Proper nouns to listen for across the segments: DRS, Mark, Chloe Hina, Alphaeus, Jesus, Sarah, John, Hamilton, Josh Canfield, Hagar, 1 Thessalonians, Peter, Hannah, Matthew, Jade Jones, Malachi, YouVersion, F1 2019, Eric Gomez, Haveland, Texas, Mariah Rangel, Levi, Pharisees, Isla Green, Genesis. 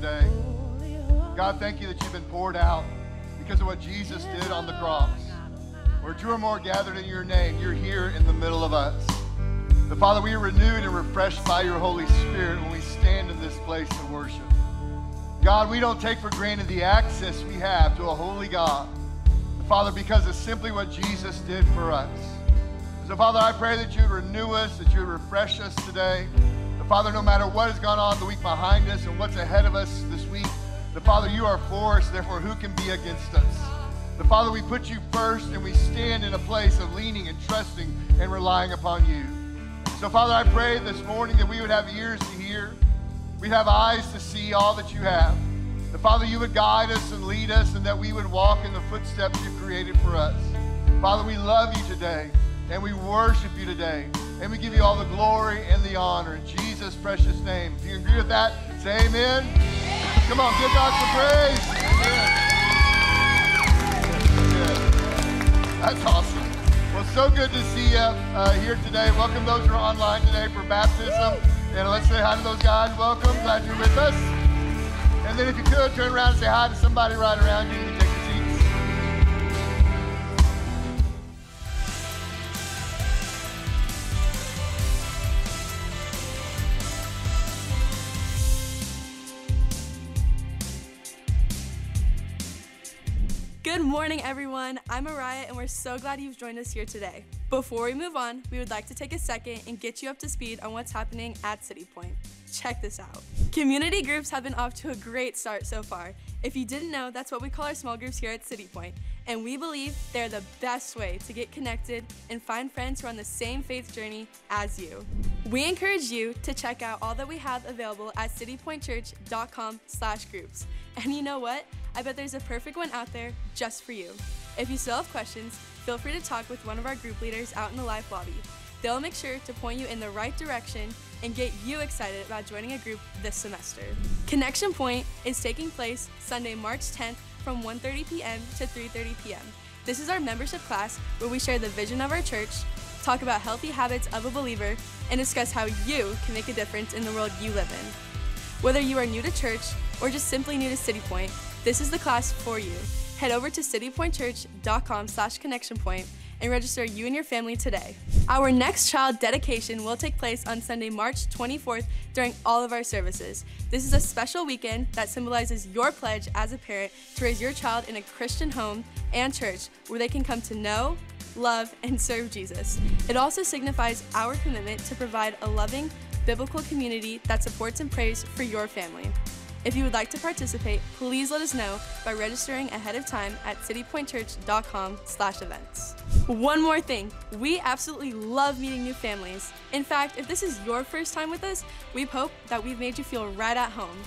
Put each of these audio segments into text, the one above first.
today. God, thank you that you've been poured out because of what Jesus did on the cross. Where two or more gathered in your name, you're here in the middle of us. But Father, we are renewed and refreshed by your Holy Spirit when we stand in this place to worship. God, we don't take for granted the access we have to a holy God. But Father, because it's simply what Jesus did for us. So Father, I pray that you would renew us, that you would refresh us today. But Father, no matter what has gone on the week behind us and what's ahead of us this week, the Father, you are for us, therefore who can be against us? The Father, we put you first and we stand in a place of leaning and trusting and relying upon you. So Father, I pray this morning that we would have ears to hear, we'd have eyes to see all that you have. The Father, you would guide us and lead us and that we would walk in the footsteps you created for us. Father, we love you today. And we worship you today. And we give you all the glory and the honor. In Jesus' precious name. If you agree with that, say amen. Amen. Come on, give God some praise. Amen. That's awesome. Well, so good to see you here today. Welcome those who are online today for baptism. And let's say hi to those guys. Welcome. Glad you're with us. And then if you could, turn around and say hi to somebody right around you. You take your seats. Good morning, everyone. I'm Mariah, and we're so glad you've joined us here today. Before we move on, we would like to take a second and get you up to speed on what's happening at City Point. Check this out. Community groups have been off to a great start so far. If you didn't know, that's what we call our small groups here at City Point, and we believe they're the best way to get connected and find friends who are on the same faith journey as you. We encourage you to check out all that we have available at citypointchurch.com/groups. And you know what? I bet there's a perfect one out there just for you. If you still have questions, feel free to talk with one of our group leaders out in the life lobby. They'll make sure to point you in the right direction and get you excited about joining a group this semester. Connection Point is taking place Sunday, March 10th from 1:30 p.m. to 3:30 p.m. This is our membership class where we share the vision of our church, talk about healthy habits of a believer, and discuss how you can make a difference in the world you live in. Whether you are new to church or just simply new to City Point, this is the class for you. Head over to citypointchurch.com/connectionpoint and register you and your family today. Our next child dedication will take place on Sunday, March 24th during all of our services. This is a special weekend that symbolizes your pledge as a parent to raise your child in a Christian home and church where they can come to know, love, and serve Jesus. It also signifies our commitment to provide a loving, biblical community that supports and prays for your family. If you would like to participate, please let us know by registering ahead of time at citypointchurch.com/events. One more thing, we absolutely love meeting new families. In fact, if this is your first time with us, we hope that we've made you feel right at home.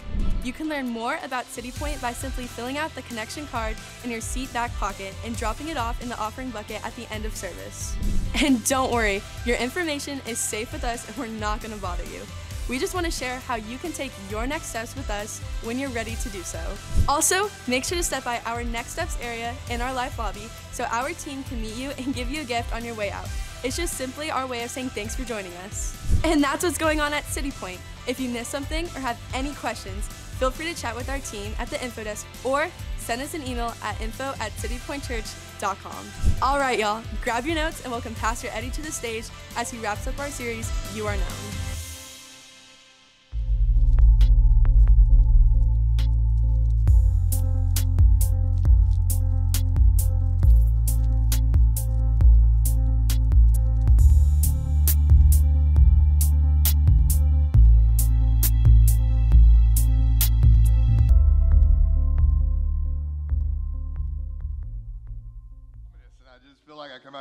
You can learn more about City Point by simply filling out the connection card in your seat back pocket and dropping it off in the offering bucket at the end of service. And don't worry, your information is safe with us and we're not gonna bother you. We just want to share how you can take your next steps with us when you're ready to do so. Also, make sure to step by our Next Steps area in our Life Lobby so our team can meet you and give you a gift on your way out. It's just simply our way of saying thanks for joining us. And that's what's going on at City Point. If you missed something or have any questions, feel free to chat with our team at the info desk or send us an email at info@citypointchurch.com. All right, y'all, grab your notes and welcome Pastor Eddie to the stage as he wraps up our series, You Are Known.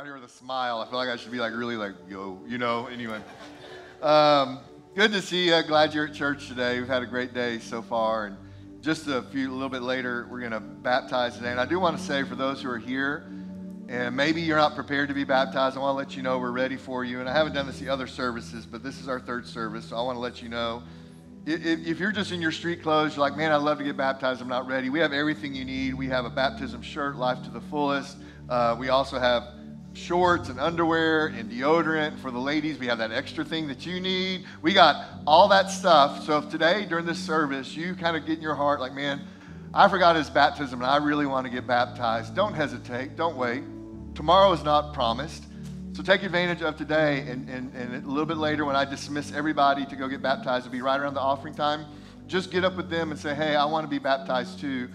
Here with a smile. I feel like I should be really yo, you know, anyway. Good to see you. Glad you're at church today. We've had a great day so far. And just a little bit later, we're going to baptize today. And I do want to say for those who are here, and maybe you're not prepared to be baptized, I want to let you know we're ready for you. And I haven't done this the other services, but this is our third service. So I want to let you know. If you're just in your street clothes, you're like, man, I'd love to get baptized. I'm not ready. We have everything you need. We have a baptism shirt, Life to the Fullest. We also have shorts and underwear and deodorant. For the ladies, we have that extra thing that you need. We got all that stuff. So if today during this service, you kind of get in your heart like, man, I forgot his baptism and I really want to get baptized, don't hesitate. Don't wait. Tomorrow is not promised. So take advantage of today, and a little bit later when I dismiss everybody to go get baptized, it'll be right around the offering time. Just get up with them and say, hey, I want to be baptized too.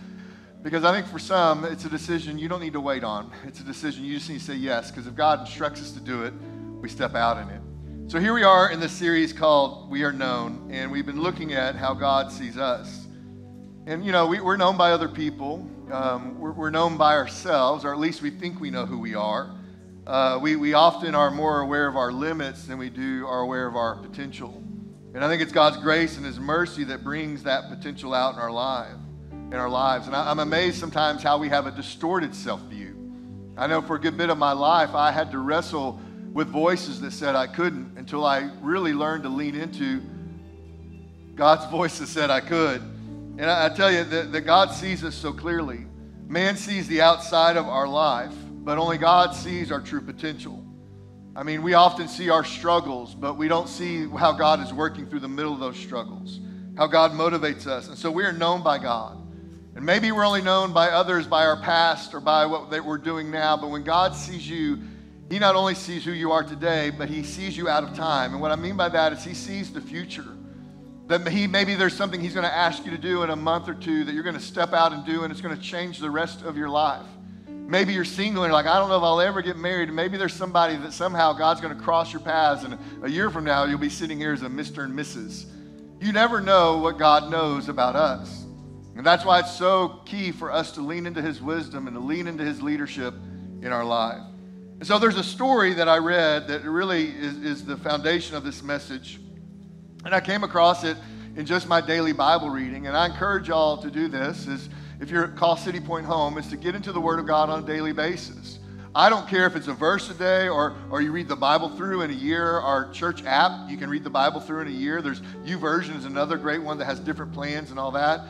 Because I think for some, it's a decision you don't need to wait on. It's a decision you just need to say yes, because if God instructs us to do it, we step out in it. So here we are in this series called We Are Known, and we've been looking at how God sees us. And, you know, we're known by other people. We're known by ourselves, or at least we think we know who we are. We often are more aware of our limits than we are aware of our potential. And I think it's God's grace and his mercy that brings that potential out in our life, in our lives. And I'm amazed sometimes how we have a distorted self-view. I know for a good bit of my life, I had to wrestle with voices that said I couldn't until I really learned to lean into God's voice that said I could. And I tell you that God sees us so clearly. Man sees the outside of our life, but only God sees our true potential. I mean, we often see our struggles, but we don't see how God is working through the middle of those struggles, how God motivates us. And so we are known by God. And maybe we're only known by others, by our past or by what we're doing now. But when God sees you, he not only sees who you are today, but he sees you out of time. And what I mean by that is he sees the future. That maybe there's something he's going to ask you to do in a month or two that you're going to step out and do, and it's going to change the rest of your life. Maybe you're single and you're like, I don't know if I'll ever get married. Maybe there's somebody that somehow God's going to cross your paths, and a year from now, you'll be sitting here as a Mr. and Mrs. You never know what God knows about us. And that's why it's so key for us to lean into his wisdom and to lean into his leadership in our life. And so there's a story that I read that really is the foundation of this message. And I came across it in just my daily Bible reading. And I encourage y'all to do this is, if you call City Point home, is to get into the Word of God on a daily basis. I don't care if it's a verse a day or you read the Bible through in a year. Our church app, you can read the Bible through in a year. There's YouVersion is another great one that has different plans and all that.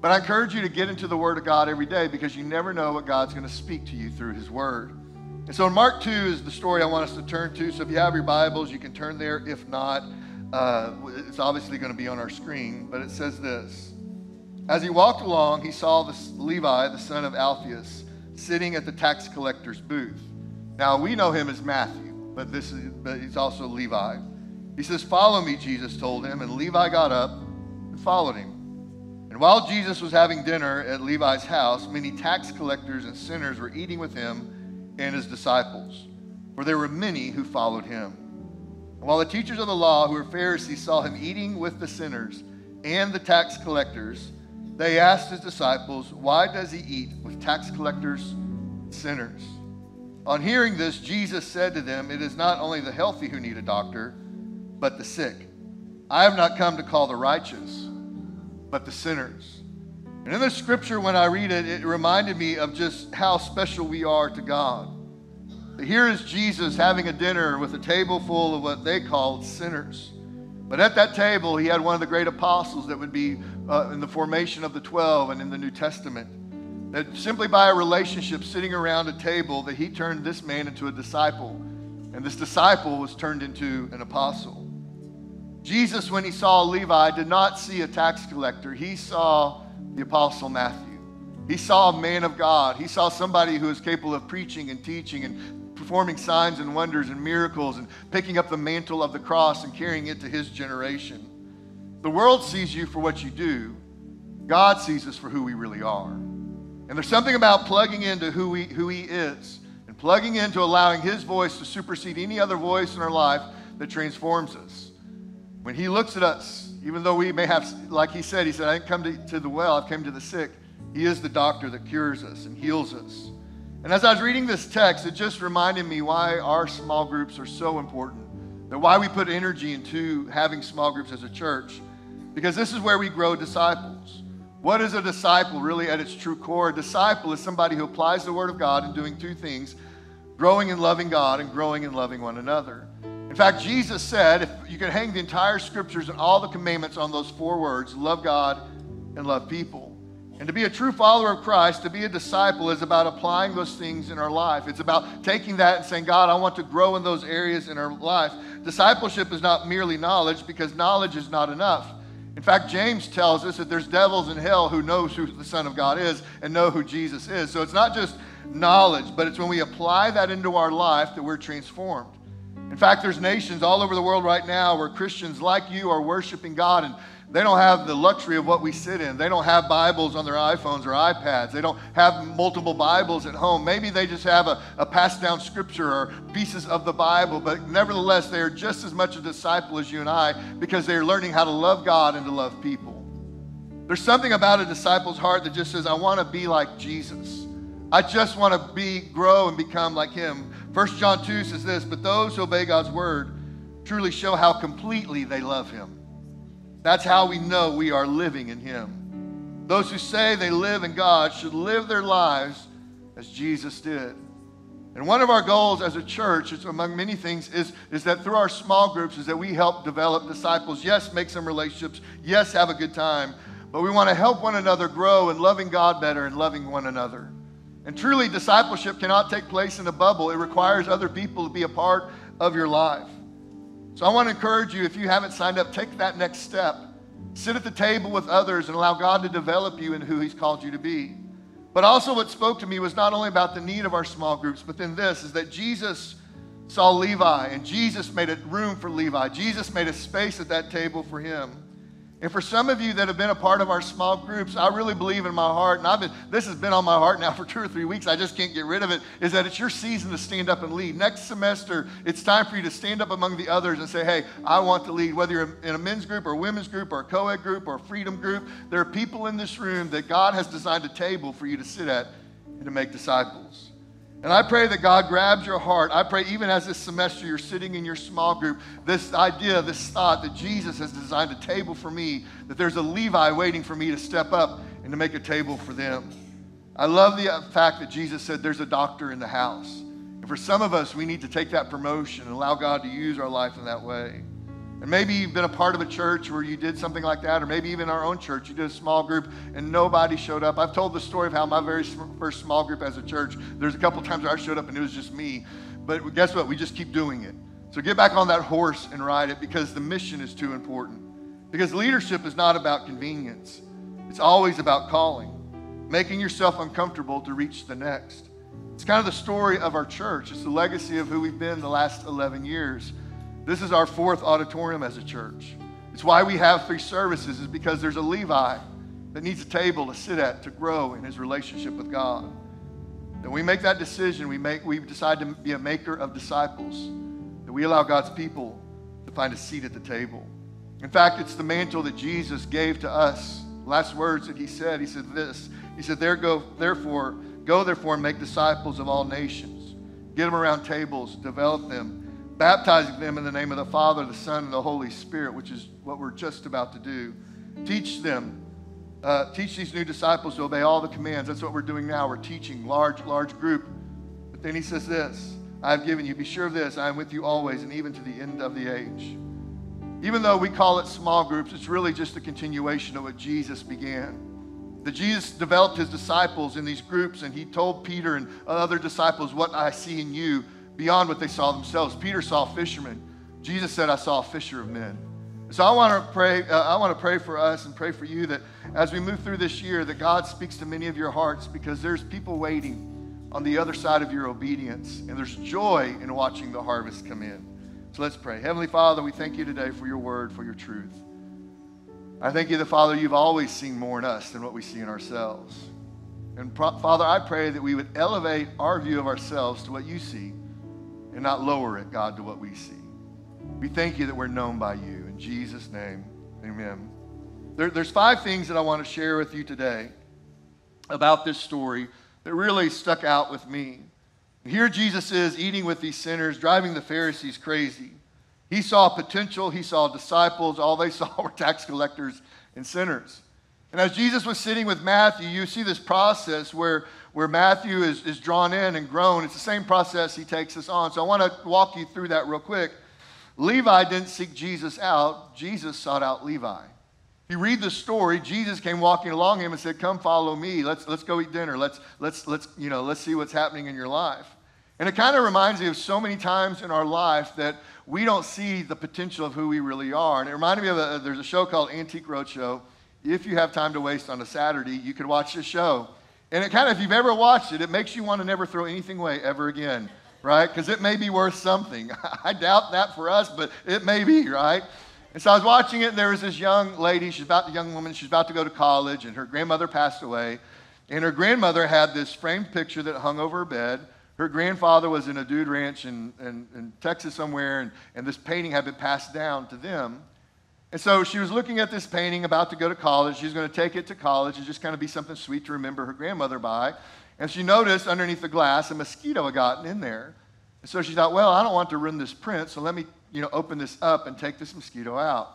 But I encourage you to get into the Word of God every day because you never know what God's going to speak to you through his Word. And so in Mark 2 is the story I want us to turn to. So if you have your Bibles, you can turn there. If not, it's obviously going to be on our screen. But it says this. As he walked along, he saw this Levi, the son of Alphaeus, sitting at the tax collector's booth. Now, we know him as Matthew, but he's also Levi. He says, "Follow me," Jesus told him, and Levi got up and followed him. And while Jesus was having dinner at Levi's house, many tax collectors and sinners were eating with him and his disciples, for there were many who followed him. And while the teachers of the law, who were Pharisees, saw him eating with the sinners and the tax collectors, they asked his disciples, "Why does he eat with tax collectors and sinners?" On hearing this, Jesus said to them, "It is not only the healthy who need a doctor, but the sick. I have not come to call the righteous, but the sinners." And in the scripture, when I read it, it reminded me of just how special we are to God. Here is Jesus having a dinner with a table full of what they called sinners. But at that table, he had one of the great apostles that would be in the formation of the 12 and in the New Testament. That simply by a relationship sitting around a table that he turned this man into a disciple. And this disciple was turned into an apostle. Jesus, when he saw Levi, did not see a tax collector. He saw the apostle Matthew. He saw a man of God. He saw somebody who was capable of preaching and teaching and performing signs and wonders and miracles and picking up the mantle of the cross and carrying it to his generation. The world sees you for what you do. God sees us for who we really are. And there's something about plugging into who he is and plugging into allowing his voice to supersede any other voice in our life that transforms us. When he looks at us, even though we may have, like he said, "I didn't come to the well, I've come to the sick." He is the doctor that cures us and heals us. And as I was reading this text, it just reminded me why our small groups are so important, that why we put energy into having small groups as a church, because this is where we grow disciples. What is a disciple really at its true core? A disciple is somebody who applies the Word of God in doing two things, growing and loving God and growing and loving one another. In fact, Jesus said, if you can hang the entire scriptures and all the commandments on those four words, love God and love people. And to be a true follower of Christ, to be a disciple, is about applying those things in our life. It's about taking that and saying, God, I want to grow in those areas in our life. Discipleship is not merely knowledge, because knowledge is not enough. In fact, James tells us that there's devils in hell who knows who the Son of God is and know who Jesus is. So it's not just knowledge, but it's when we apply that into our life that we're transformed. In fact, there's nations all over the world right now where Christians like you are worshiping God, and they don't have the luxury of what we sit in. They don't have Bibles on their iPhones or iPads. They don't have multiple Bibles at home. Maybe they just have a passed down scripture or pieces of the Bible, but nevertheless, they are just as much a disciple as you and I, because they are learning how to love God and to love people. There's something about a disciple's heart that just says, I want to be like Jesus. I just want to grow and become like him. 1 John 2 says this, but those who obey God's word truly show how completely they love him. That's how we know we are living in him. Those who say they live in God should live their lives as Jesus did. And one of our goals as a church, among many things, is that through our small groups, is that we help develop disciples. Yes, make some relationships. Yes, have a good time. But we want to help one another grow in loving God better and loving one another. And truly, discipleship cannot take place in a bubble. It requires other people to be a part of your life. So I want to encourage you, if you haven't signed up, take that next step. Sit at the table with others and allow God to develop you in who he's called you to be. But also what spoke to me was not only about the need of our small groups, but then this, is that Jesus saw Levi, and Jesus made a room for Levi. Jesus made a space at that table for him. And for some of you that have been a part of our small groups, I really believe in my heart, and this has been on my heart now for 2 or 3 weeks, I just can't get rid of it, is that it's your season to stand up and lead. Next semester, it's time for you to stand up among the others and say, hey, I want to lead. Whether you're in a men's group or a women's group or a co-ed group or a freedom group, there are people in this room that God has designed a table for you to sit at and to make disciples. And I pray that God grabs your heart. I pray even as this semester you're sitting in your small group, this idea, this thought that Jesus has designed a table for me, that there's a Levi waiting for me to step up and to make a table for them. I love the fact that Jesus said there's a doctor in the house. And for some of us, we need to take that promotion and allow God to use our life in that way. And maybe you've been a part of a church where you did something like that, or maybe even our own church, you did a small group and nobody showed up. I've told the story of how my very first small group as a church, there's a couple times where I showed up and it was just me. But guess what? We just keep doing it. So get back on that horse and ride it, because the mission is too important. Because leadership is not about convenience. It's always about calling, making yourself uncomfortable to reach the next. It's kind of the story of our church. It's the legacy of who we've been the last 11 years. This is our fourth auditorium as a church. It's why we have 3 services, is because there's a Levi that needs a table to sit at to grow in his relationship with God. That we make that decision, we decide to be a maker of disciples, that we allow God's people to find a seat at the table. In fact, it's the mantle that Jesus gave to us. Last words that he said this, he said, Go therefore and make disciples of all nations. Get them around tables, develop them, baptizing them in the name of the Father, the Son, and the Holy Spirit, which is what we're just about to do. Teach these new disciples to obey all the commands. That's what we're doing now. We're teaching large group. But then he says this, I have given you, be sure of this, I am with you always and even to the end of the age. Even though we call it small groups, it's really just a continuation of what Jesus began. That Jesus developed his disciples in these groups, and he told Peter and other disciples, what I see in you, beyond what they saw themselves. Peter saw fishermen. Jesus said, I saw a fisher of men. So I want to pray. I want to pray for us and pray for you that as we move through this year, that God speaks to many of your hearts, because there's people waiting on the other side of your obedience, and there's joy in watching the harvest come in. So let's pray. Heavenly Father, we thank you today for your word, for your truth. I thank you that, Father, you've always seen more in us than what we see in ourselves. And Father, I pray that we would elevate our view of ourselves to what you see, and not lower it, God, to what we see. We thank you that we're known by you. In Jesus' name, amen. There's 5 things that I want to share with you today about this story that really stuck out with me. Here Jesus is eating with these sinners, driving the Pharisees crazy. He saw potential. He saw disciples. All they saw were tax collectors and sinners. And as Jesus was sitting with Matthew, you see this process where Matthew is drawn in and grown. It's the same process he takes us on. So I want to walk you through that real quick. Levi didn't seek Jesus out. Jesus sought out Levi. You read the story, Jesus came walking along him and said, come follow me. Let's go eat dinner. Let's see what's happening in your life. And it kind of reminds me of so many times in our life that we don't see the potential of who we really are. And it reminded me of there's a show called Antique Roadshow. If you have time to waste on a Saturday, you could watch this show. And it kind of, if you've ever watched it, it makes you want to never throw anything away ever again, right? Because it may be worth something. I doubt that for us, but it may be, right? And so I was watching it, and there was this young lady, she's about to go to college, and her grandmother passed away. And her grandmother had this framed picture that hung over her bed. Her grandfather was in a dude ranch in Texas somewhere, and this painting had been passed down to them. And so she was looking at this painting, about to go to college. She's going to take it to college and just kind of be something sweet to remember her grandmother by. And she noticed underneath the glass a mosquito had gotten in there. And so she thought, well, I don't want to ruin this print, so let me open this up and take this mosquito out.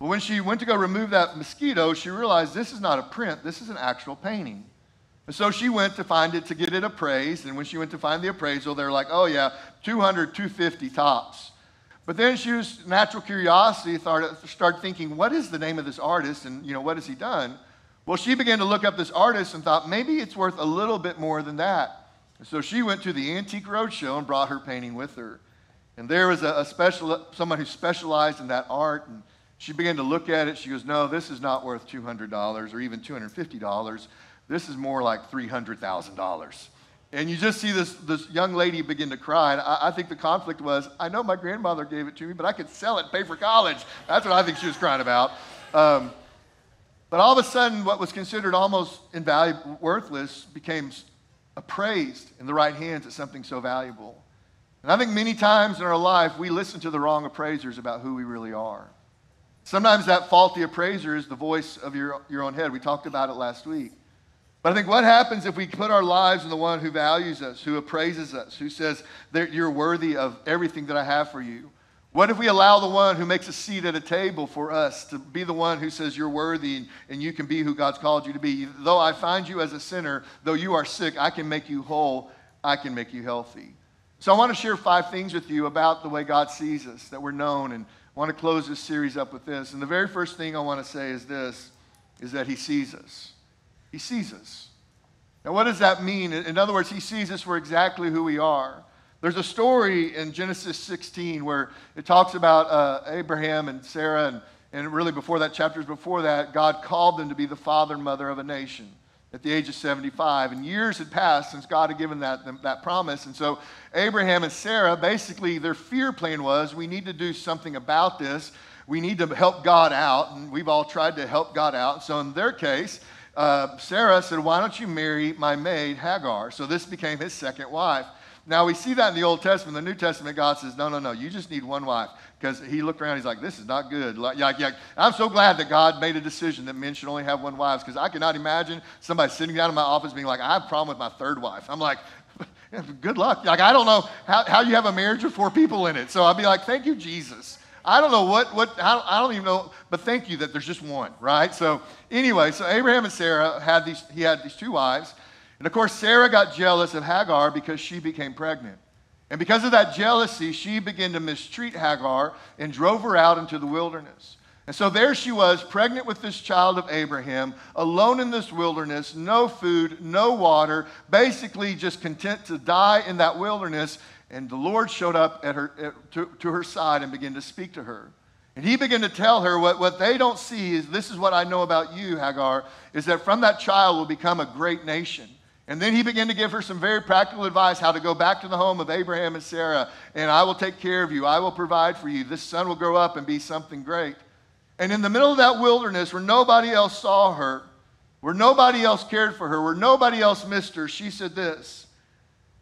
But when she went to go remove that mosquito, she realized this is not a print. This is an actual painting. And so she went to find it, to get it appraised. And when she went to find the appraisal, they were like, oh, yeah, $200, $250 tops. But then she was, natural curiosity, started thinking, what is the name of this artist, and what has he done? Well, she began to look up this artist and thought, maybe it's worth a little bit more than that. And so she went to the Antique Roadshow and brought her painting with her. And there was someone who specialized in that art, and she began to look at it. She goes, no, this is not worth $200 or even $250. This is more like $300,000. And you just see this young lady begin to cry. And I think the conflict was, I know my grandmother gave it to me, but I could sell it and pay for college. That's what I think she was crying about. But all of a sudden, what was considered almost invaluable, worthless, became appraised in the right hands as something so valuable. And I think many times in our life, we listen to the wrong appraisers about who we really are. Sometimes that faulty appraiser is the voice of your own head. We talked about it last week. But I think what happens if we put our lives in the one who values us, who appraises us, who says that you're worthy of everything that I have for you? What if we allow the one who makes a seat at a table for us to be the one who says you're worthy and you can be who God's called you to be? Though I find you as a sinner, though you are sick, I can make you whole. I can make you healthy. So I want to share 5 things with you about the way God sees us, that we're known, and I want to close this series up with this. And the very first thing I want to say is this, is that he sees us. He sees us. Now, what does that mean? In other words, he sees us for exactly who we are. There's a story in Genesis 16 where it talks about Abraham and Sarah, and really before that, chapters before that, God called them to be the father and mother of a nation at the age of 75. And years had passed since God had given that promise. And so Abraham and Sarah, basically their fear plan was, we need to do something about this. We need to help God out. And we've all tried to help God out. So in their case, Sarah said, why don't you marry my maid Hagar? So this became his second wife. Now we see that in the Old Testament. The New Testament, God says, no, you just need one wife. Because he looked around, he's like, this is not good. I'm so glad that God made a decision that men should only have one wife, because I cannot imagine somebody sitting down in my office being like, I have a problem with my third wife. I'm like, good luck. I don't know how you have a marriage with 4 people in it. So I'd be like, thank you, Jesus. I don't know I don't even know, but thank you that there's just one, right? So anyway, so Abraham and Sarah had these 2 wives. And of course, Sarah got jealous of Hagar because she became pregnant. And because of that jealousy, she began to mistreat Hagar and drove her out into the wilderness. And so there she was, pregnant with this child of Abraham, alone in this wilderness, no food, no water, basically just content to die in that wilderness. And the Lord showed up to her side and began to speak to her. And he began to tell her what they don't see is, this is what I know about you, Hagar, is that from that child will become a great nation. And then he began to give her some very practical advice how to go back to the home of Abraham and Sarah, and I will take care of you. I will provide for you. This son will grow up and be something great. And in the middle of that wilderness where nobody else saw her, where nobody else cared for her, where nobody else missed her, she said this.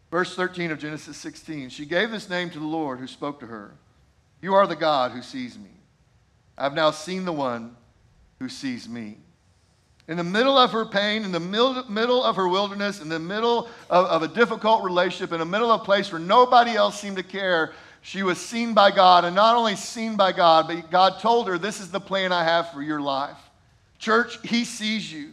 Verse 13 of Genesis 16, she gave this name to the Lord who spoke to her. You are the God who sees me. I've now seen the one who sees me. In the middle of her pain, in the middle of her wilderness, in the middle of a difficult relationship, in the middle of a place where nobody else seemed to care, she was seen by God. And not only seen by God, but God told her, this is the plan I have for your life. Church, he sees you.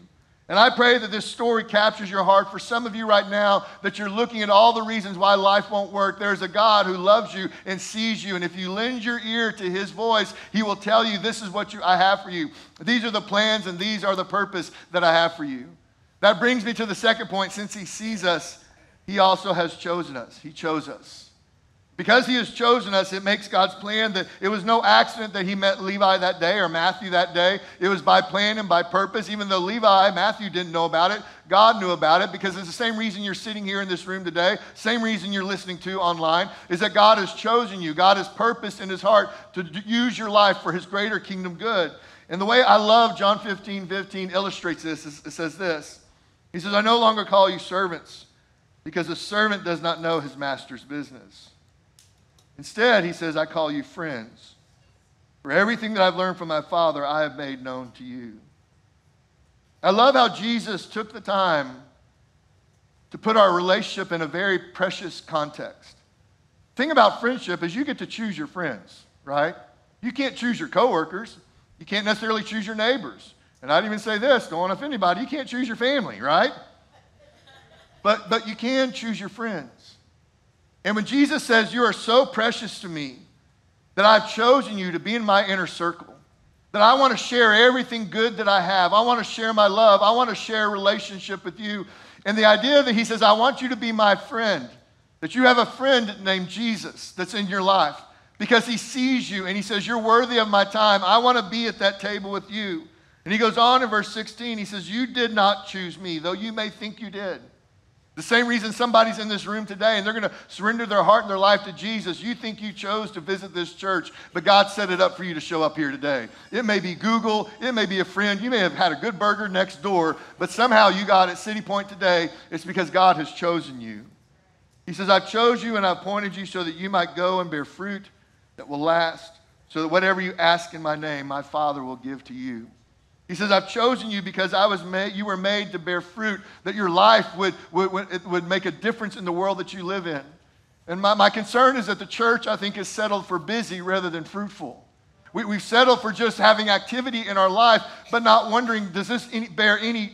And I pray that this story captures your heart. For some of you right now, that you're looking at all the reasons why life won't work, there's a God who loves you and sees you. And if you lend your ear to his voice, he will tell you, this is what I have for you. These are the plans and these are the purpose that I have for you. That brings me to the second point. Since he sees us, he also has chosen us. He chose us. Because he has chosen us, it makes God's plan that it was no accident that he met Levi that day or Matthew that day. It was by plan and by purpose. Even though Levi, Matthew didn't know about it, God knew about it, because it's the same reason you're sitting here in this room today, same reason you're listening to online, is that God has chosen you. God has purposed in his heart to use your life for his greater kingdom good. And the way I love John 15:15 illustrates this, it says this. He says, I no longer call you servants, because a servant does not know his master's business. Instead, he says, I call you friends. For everything that I've learned from my Father, I have made known to you. I love how Jesus took the time to put our relationship in a very precious context. The thing about friendship is you get to choose your friends, right? You can't choose your coworkers. You can't necessarily choose your neighbors. And I'd even say this, don't want to offend anybody, you can't choose your family, right? But you can choose your friends. And when Jesus says, you are so precious to me that I've chosen you to be in my inner circle, that I want to share everything good that I have. I want to share my love. I want to share a relationship with you. And the idea that he says, I want you to be my friend, that you have a friend named Jesus that's in your life, because he sees you and he says, you're worthy of my time. I want to be at that table with you. And he goes on in verse 16. He says, you did not choose me, though you may think you did. The same reason somebody's in this room today and they're going to surrender their heart and their life to Jesus. You think you chose to visit this church, but God set it up for you to show up here today. It may be Google. It may be a friend. You may have had a good burger next door, but somehow you got at City Point today. It's because God has chosen you. He says, I've chose you and I've appointed you so that you might go and bear fruit that will last, so that whatever you ask in my name, my Father will give to you. He says, I've chosen you because you were made to bear fruit, that your life would make a difference in the world that you live in. And my concern is that the church, I think, is settled for busy rather than fruitful. We've settled for just having activity in our life, but not wondering, does this bear any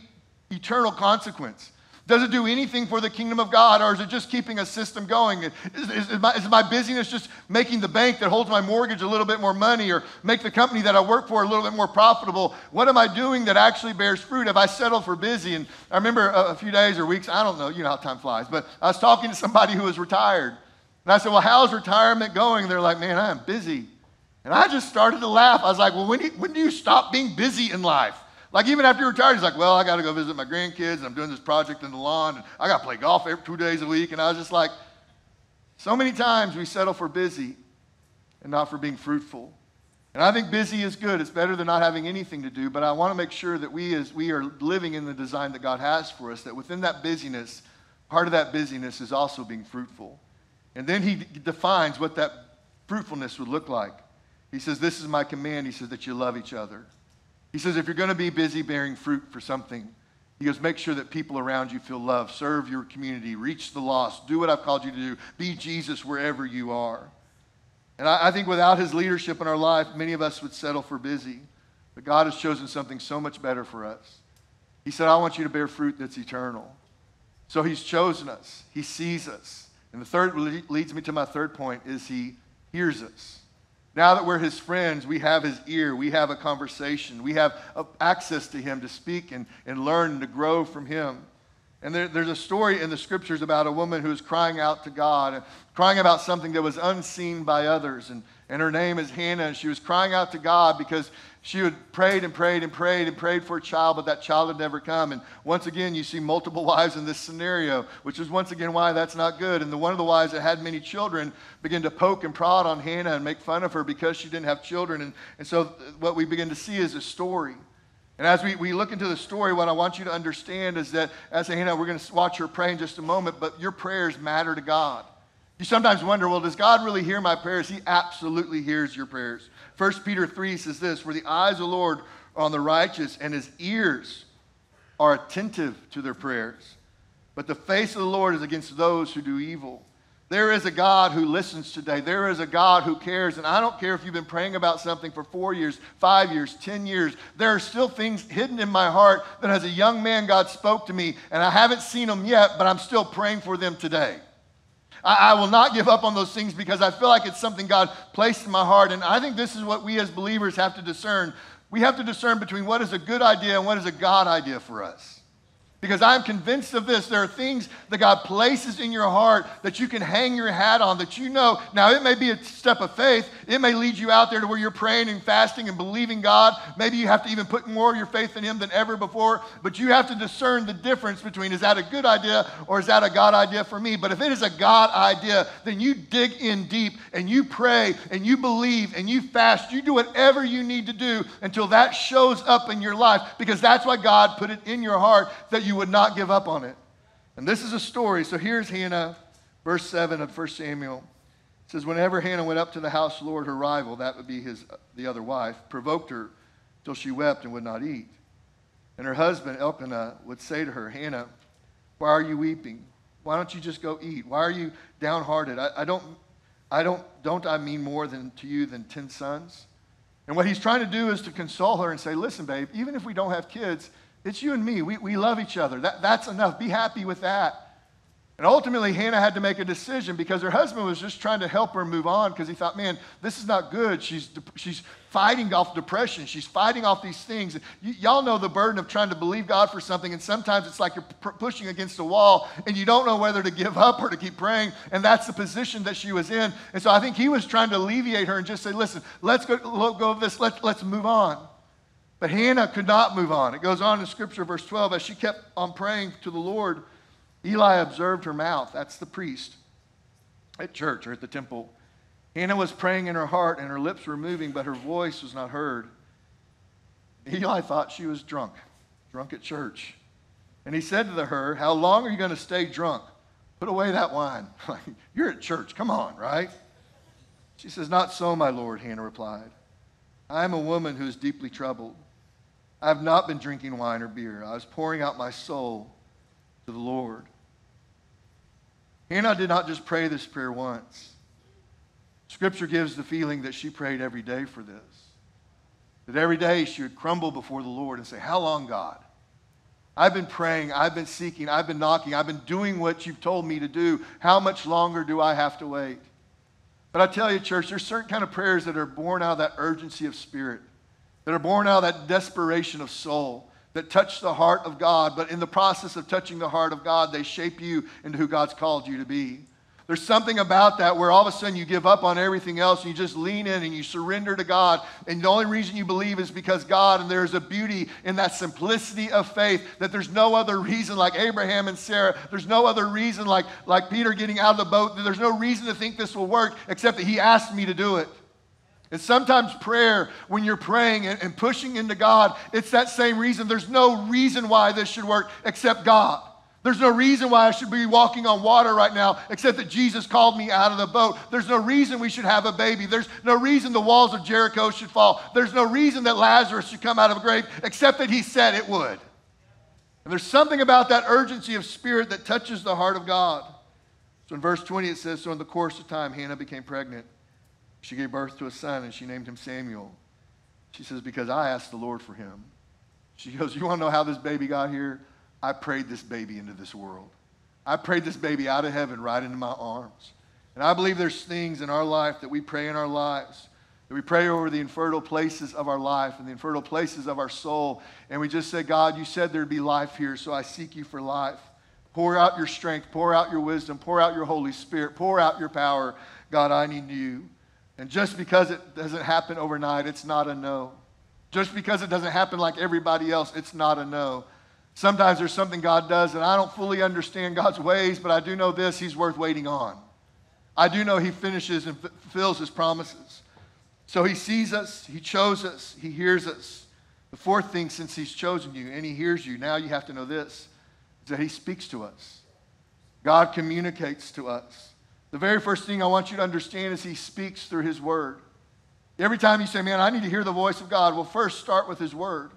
eternal consequence? Does it do anything for the kingdom of God, or is it just keeping a system going? Is my busyness just making the bank that holds my mortgage a little bit more money, or make the company that I work for a little bit more profitable? What am I doing that actually bears fruit? Have I settled for busy? And I remember a few days or weeks, I don't know, you know how time flies, but I was talking to somebody who was retired. And I said, well, how's retirement going? And they're like, man, I am busy. And I just started to laugh. I was like, well, when do you stop being busy in life? Like, even after you're retired, he's like, well, I got to go visit my grandkids, and I'm doing this project in the lawn, and I got to play golf 2 days a week. And I was just like, so many times we settle for busy and not for being fruitful. And I think busy is good. It's better than not having anything to do. But I want to make sure that we are living in the design that God has for us, that within that busyness, part of that busyness is also being fruitful. And then he defines what that fruitfulness would look like. He says, this is my command. He says that you love each other. He says, if you're going to be busy bearing fruit for something, he goes, make sure that people around you feel love. Serve your community. Reach the lost. Do what I've called you to do. Be Jesus wherever you are. And I think without his leadership in our life, many of us would settle for busy. But God has chosen something so much better for us. He said, I want you to bear fruit that's eternal. So he's chosen us. He sees us. And the third leads me to my third point is he hears us. Now that we're his friends, we have his ear, we have a conversation, we have access to him to speak and learn and to grow from him. And there's a story in the scriptures about a woman who is crying out to God, and crying about something that was unseen by others. And her name is Hannah, and she was crying out to God because she had prayed and prayed and prayed and prayed for a child, but that child had never come. And once again, you see multiple wives in this scenario, which is once again why that's not good. And one of the wives that had many children began to poke and prod on Hannah and make fun of her because she didn't have children. And so what we begin to see is a story. And as we look into the story, what I want you to understand is that as Hannah, we're going to watch her pray in just a moment, but your prayers matter to God. You sometimes wonder, well, does God really hear my prayers? He absolutely hears your prayers. 1 Peter 3 says this, for the eyes of the Lord are on the righteous, and his ears are attentive to their prayers. But the face of the Lord is against those who do evil. There is a God who listens today. There is a God who cares. And I don't care if you've been praying about something for 4 years, 5 years, 10 years. There are still things hidden in my heart that as a young man, God spoke to me. And I haven't seen them yet, but I'm still praying for them today. I will not give up on those things because I feel like it's something God placed in my heart. And I think this is what we as believers have to discern. We have to discern between what is a good idea and what is a God idea for us. Because I'm convinced of this, there are things that God places in your heart that you can hang your hat on, that you know. Now, it may be a step of faith. It may lead you out there to where you're praying and fasting and believing God. Maybe you have to even put more of your faith in Him than ever before. But you have to discern the difference between, is that a good idea or is that a God idea for me? But if it is a God idea, then you dig in deep and you pray and you believe and you fast. You do whatever you need to do until that shows up in your life, because that's why God put it in your heart, that you would not give up on it. And this is a story. So here's Hannah, verse 7 of 1 Samuel. It says, whenever Hannah went up to the house of the Lord, her rival, that would be the other wife, provoked her till she wept and would not eat. And her husband, Elkanah, would say to her, Hannah, why are you weeping? Why don't you just go eat? Why are you downhearted? I mean more than to you than 10 sons? And what he's trying to do is to console her and say, listen, babe, even if we don't have kids, it's you and me. We love each other. That's enough. Be happy with that. And ultimately, Hannah had to make a decision because her husband was just trying to help her move on because he thought, man, this is not good. She's fighting off depression. She's fighting off these things. Y'all know the burden of trying to believe God for something, and sometimes it's like you're pushing against a wall, and you don't know whether to give up or to keep praying, and that's the position that she was in. And so I think he was trying to alleviate her and just say, listen, let's go of this. Let's move on. But Hannah could not move on. It goes on in Scripture, verse 12, as she kept on praying to the Lord, Eli observed her mouth. That's the priest at church or at the temple. Hannah was praying in her heart, and her lips were moving, but her voice was not heard. Eli thought she was drunk at church. And he said to her, how long are you going to stay drunk? Put away that wine. You're at church. Come on, right? She says, not so, my Lord, Hannah replied. I am a woman who is deeply troubled. I have not been drinking wine or beer. I was pouring out my soul to the Lord. Hannah did not just pray this prayer once. Scripture gives the feeling that she prayed every day for this. That every day she would crumble before the Lord and say, how long, God? I've been praying, I've been seeking, I've been knocking, I've been doing what you've told me to do. How much longer do I have to wait? But I tell you, church, there's certain kind of prayers that are born out of that urgency of spirit, that are born out of that desperation of soul, that touch the heart of God. But in the process of touching the heart of God, they shape you into who God's called you to be. There's something about that where all of a sudden you give up on everything else and you just lean in and you surrender to God. And the only reason you believe is because God, and there's a beauty in that simplicity of faith, that there's no other reason like Abraham and Sarah. There's no other reason like Peter getting out of the boat. There's no reason to think this will work except that he asked me to do it. And sometimes prayer, when you're praying and pushing into God, it's that same reason. There's no reason why this should work except God. There's no reason why I should be walking on water right now except that Jesus called me out of the boat. There's no reason we should have a baby. There's no reason the walls of Jericho should fall. There's no reason that Lazarus should come out of a grave except that he said it would. And there's something about that urgency of spirit that touches the heart of God. So in verse 20 it says, so in the course of time Hannah became pregnant. She gave birth to a son and she named him Samuel. She says, because I asked the Lord for him. She goes, you want to know how this baby got here? I prayed this baby into this world. I prayed this baby out of heaven right into my arms. And I believe there's things in our life that we pray in our lives, that we pray over the infertile places of our life and the infertile places of our soul. And we just say, God, you said there'd be life here, so I seek you for life. Pour out your strength. Pour out your wisdom. Pour out your Holy Spirit. Pour out your power. God, I need you. And just because it doesn't happen overnight, it's not a no. Just because it doesn't happen like everybody else, it's not a no. Sometimes there's something God does, and I don't fully understand God's ways, but I do know this, He's worth waiting on. I do know He finishes and fulfills His promises. So He sees us, He chose us, He hears us. The fourth thing, since He's chosen you and He hears you, now you have to know this, is that He speaks to us. God communicates to us. The very first thing I want you to understand is He speaks through His Word. Every time you say, man, I need to hear the voice of God, well, first start with His Word.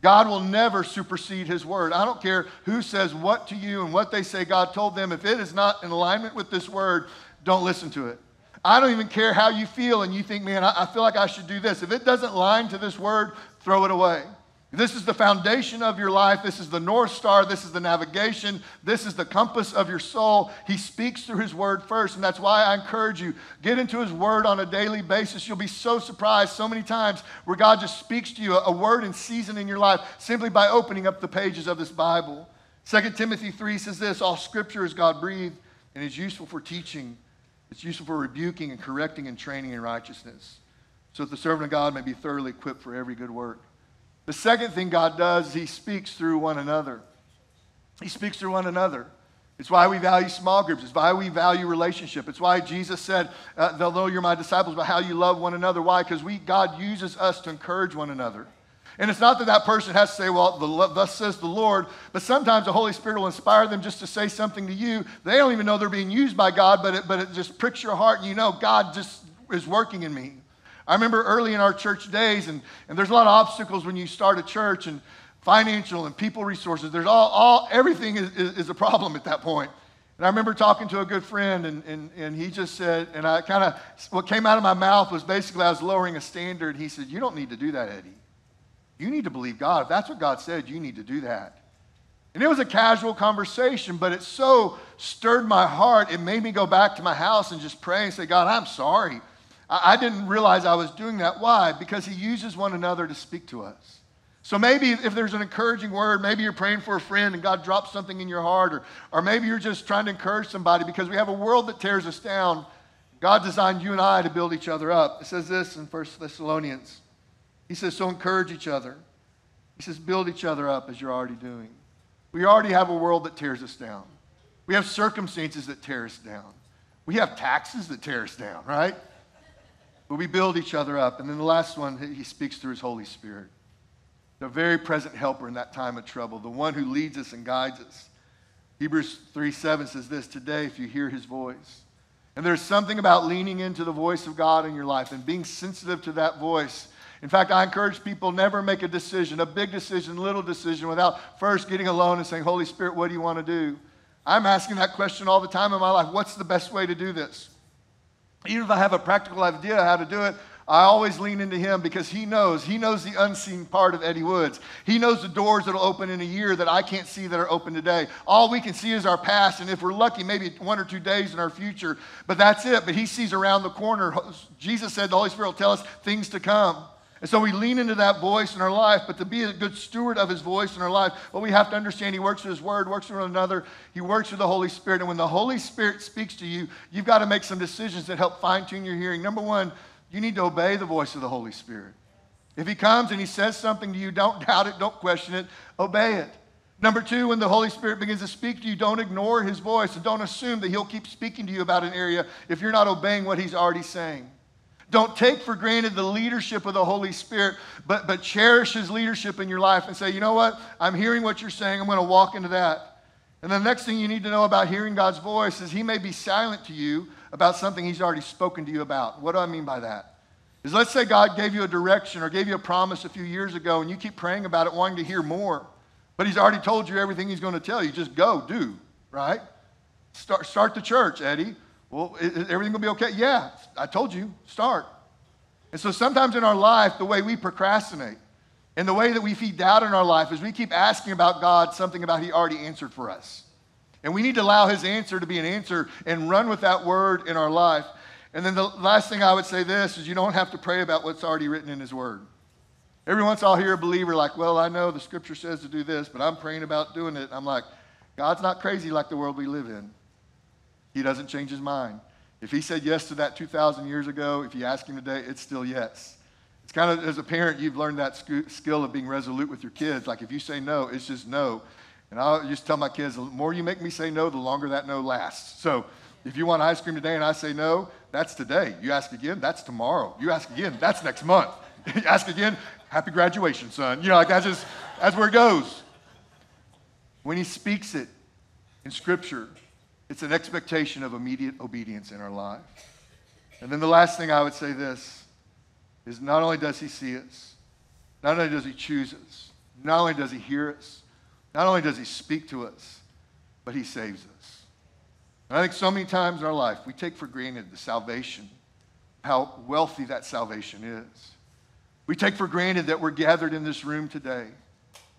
God will never supersede His Word. I don't care who says what to you and what they say God told them. If it is not in alignment with this Word, don't listen to it. I don't even care how you feel and you think, man, I feel like I should do this. If it doesn't line to this word, throw it away. This is the foundation of your life. This is the North Star. This is the navigation. This is the compass of your soul. He speaks through his word first, and that's why I encourage you, get into his word on a daily basis. You'll be so surprised so many times where God just speaks to you a word and season in your life simply by opening up the pages of this Bible. 2 Timothy 3 says this, all scripture is God-breathed and is useful for teaching. It's useful for rebuking and correcting and training in righteousness, so that the servant of God may be thoroughly equipped for every good work. The second thing God does is he speaks through one another. He speaks through one another. It's why we value small groups. It's why we value relationship. It's why Jesus said, they'll know you're my disciples by how you love one another. Why? Because God uses us to encourage one another. And it's not that that person has to say, well, thus says the Lord, but sometimes the Holy Spirit will inspire them just to say something to you. They don't even know they're being used by God, but it just pricks your heart, and you know God just is working in me. I remember early in our church days, and there's a lot of obstacles when you start a church, and financial and people resources. There's everything is a problem at that point. And I remember talking to a good friend, and he just said, and I kind of, what came out of my mouth was basically I was lowering a standard. He said, you don't need to do that, Eddie. You need to believe God. If that's what God said, you need to do that. And it was a casual conversation, but it so stirred my heart. It made me go back to my house and just pray and say, God, I'm sorry. I didn't realize I was doing that. Why? Because he uses one another to speak to us. So maybe if there's an encouraging word, maybe you're praying for a friend and God drops something in your heart, or maybe you're just trying to encourage somebody because we have a world that tears us down. God designed you and I to build each other up. It says this in 1 Thessalonians. He says, so encourage each other. He says, build each other up as you're already doing. We already have a world that tears us down. We have circumstances that tear us down. We have taxes that tear us down, right? But we build each other up. And then the last one, he speaks through his Holy Spirit. The very present helper in that time of trouble, the one who leads us and guides us. Hebrews 3:7 says this, today if you hear his voice. And there's something about leaning into the voice of God in your life and being sensitive to that voice. In fact, I encourage people, never make a decision, a big decision, little decision, without first getting alone and saying, Holy Spirit, what do you want to do? I'm asking that question all the time in my life. What's the best way to do this? Even if I have a practical idea how to do it, I always lean into him because he knows the unseen part of Eddie Woods. He knows the doors that will open in a year that I can't see that are open today. All we can see is our past, and if we're lucky, maybe 1 or 2 days in our future, but that's it. But he sees around the corner. Jesus said the Holy Spirit will tell us things to come. And so we lean into that voice in our life, but to be a good steward of his voice in our life, well, we have to understand he works through his word, works through one another, he works through the Holy Spirit. And when the Holy Spirit speaks to you, you've got to make some decisions that help fine-tune your hearing. Number one, you need to obey the voice of the Holy Spirit. If he comes and he says something to you, don't doubt it, don't question it, obey it. Number two, when the Holy Spirit begins to speak to you, don't ignore his voice and don't assume that he'll keep speaking to you about an area if you're not obeying what he's already saying. Don't take for granted the leadership of the Holy Spirit, but cherish his leadership in your life and say, you know what? I'm hearing what you're saying. I'm going to walk into that. And the next thing you need to know about hearing God's voice is he may be silent to you about something he's already spoken to you about. What do I mean by that? Is let's say God gave you a direction or gave you a promise a few years ago, and you keep praying about it, wanting to hear more. But he's already told you everything he's going to tell you. Just go, do, right? Start the church, Eddie. Well, is everything going to be okay? Yeah, I told you, start. And so sometimes in our life, the way we procrastinate and the way that we feed doubt in our life is we keep asking about God something about he already answered for us. And we need to allow his answer to be an answer and run with that word in our life. And then the last thing I would say this is you don't have to pray about what's already written in his word. Every once I'll hear a believer like, well, I know the scripture says to do this, but I'm praying about doing it. And I'm like, God's not crazy like the world we live in. He doesn't change his mind. If he said yes to that 2,000 years ago, if you ask him today, it's still yes. It's kind of, as a parent, you've learned that skill of being resolute with your kids. Like if you say no, it's just no. And I'll just tell my kids, the more you make me say no, the longer that no lasts. So if you want ice cream today and I say no, that's today. You ask again, that's tomorrow. You ask again, that's next month. You ask again, happy graduation, son. You know, like that's where it goes. When he speaks it in Scripture, it's an expectation of immediate obedience in our life. And then the last thing I would say this is not only does he see us, not only does he choose us, not only does he hear us, not only does he speak to us, but he saves us. And I think so many times in our life, we take for granted the salvation, how wealthy that salvation is. We take for granted that we're gathered in this room today,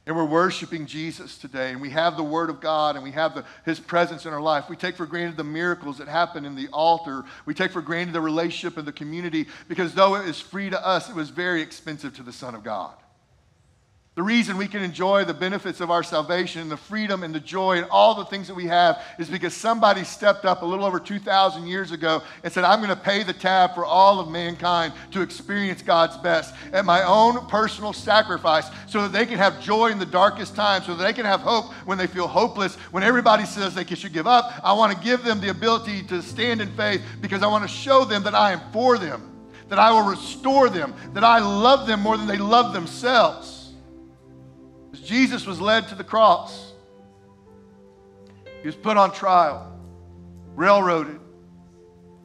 and we're worshiping Jesus today, and we have the Word of God, and we have His presence in our life. We take for granted the miracles that happen in the altar. We take for granted the relationship and the community, because though it is free to us, it was very expensive to the Son of God. The reason we can enjoy the benefits of our salvation and the freedom and the joy and all the things that we have is because somebody stepped up a little over 2,000 years ago and said, I'm going to pay the tab for all of mankind to experience God's best at my own personal sacrifice so that they can have joy in the darkest time, so that they can have hope when they feel hopeless, when everybody says they should give up. I want to give them the ability to stand in faith because I want to show them that I am for them, that I will restore them, that I love them more than they love themselves. Jesus was led to the cross. He was put on trial, railroaded,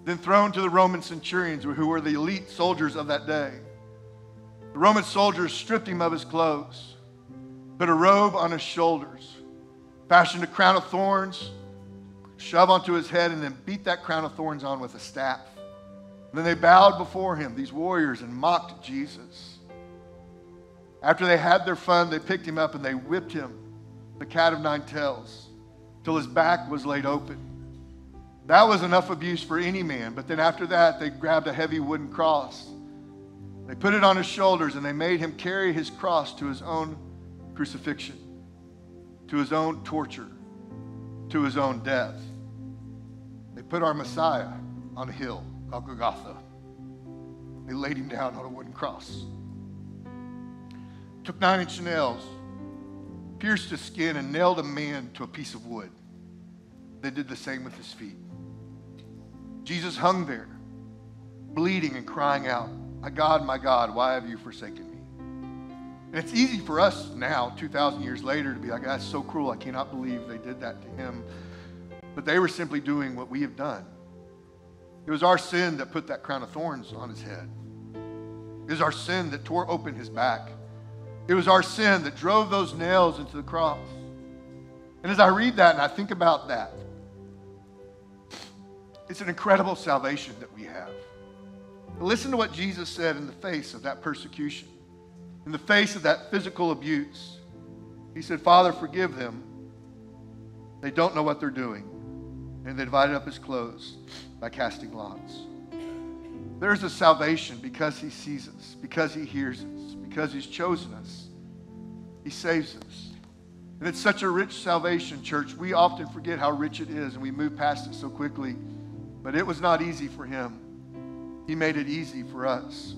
then thrown to the Roman centurions, who were the elite soldiers of that day. The Roman soldiers stripped him of his clothes, put a robe on his shoulders, fashioned a crown of thorns, shoved onto his head, and then beat that crown of thorns on with a staff. And then they bowed before him, these warriors, and mocked Jesus. After they had their fun, they picked him up and they whipped him, the cat of nine tails, till his back was laid open. That was enough abuse for any man, but then after that, they grabbed a heavy wooden cross. They put it on his shoulders and they made him carry his cross to his own crucifixion, to his own torture, to his own death. They put our Messiah on a hill called Golgotha. They laid him down on a wooden cross. Took 9-inch nails, pierced his skin, and nailed a man to a piece of wood. They did the same with his feet. Jesus hung there, bleeding and crying out, my God, why have you forsaken me? And it's easy for us now, 2,000 years later, to be like, that's so cruel. I cannot believe they did that to him. But they were simply doing what we have done. It was our sin that put that crown of thorns on his head. It was our sin that tore open his back. It was our sin that drove those nails into the cross. And as I read that and I think about that, it's an incredible salvation that we have. But listen to what Jesus said in the face of that persecution, in the face of that physical abuse. He said, Father, forgive them. They don't know what they're doing. And they divided up his clothes by casting lots. There's a salvation because he sees us, because he hears us, because he's chosen us. He saves us. And it's such a rich salvation, church. We often forget how rich it is, and we move past it so quickly. But it was not easy for him. He made it easy for us.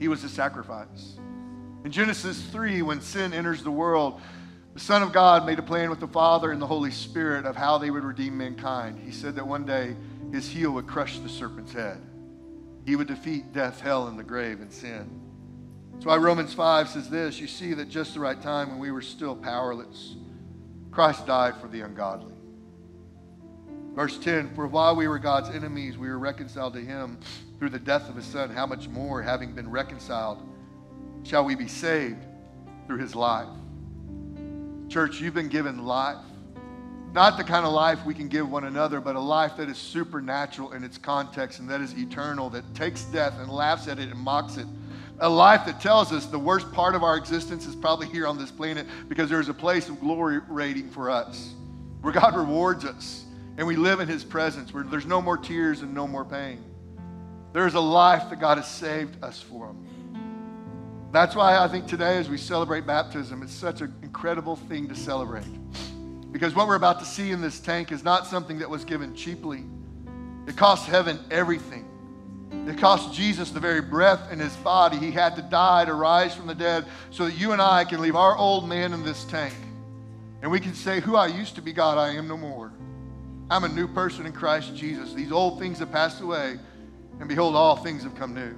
He was the sacrifice. In Genesis 3, when sin enters the world, the Son of God made a plan with the Father and the Holy Spirit of how they would redeem mankind. He said that one day his heel would crush the serpent's head. He would defeat death, hell, and the grave and sin. That's why Romans 5 says this, you see that just the right time when we were still powerless, Christ died for the ungodly. Verse 10, for while we were God's enemies, we were reconciled to him through the death of his Son. How much more, having been reconciled, shall we be saved through his life? Church, you've been given life. Not the kind of life we can give one another, but a life that is supernatural in its context and that is eternal, that takes death and laughs at it and mocks it. A life that tells us the worst part of our existence is probably here on this planet because there's a place of glory waiting for us, where God rewards us and we live in his presence, where there's no more tears and no more pain. There's a life that God has saved us for him. That's why I think today as we celebrate baptism, it's such an incredible thing to celebrate. Because what we're about to see in this tank is not something that was given cheaply. It cost heaven everything. It cost Jesus the very breath in his body. He had to die to rise from the dead so that you and I can leave our old man in this tank. And we can say, who I used to be, God, I am no more. I'm a new person in Christ Jesus. These old things have passed away, and behold, all things have come new.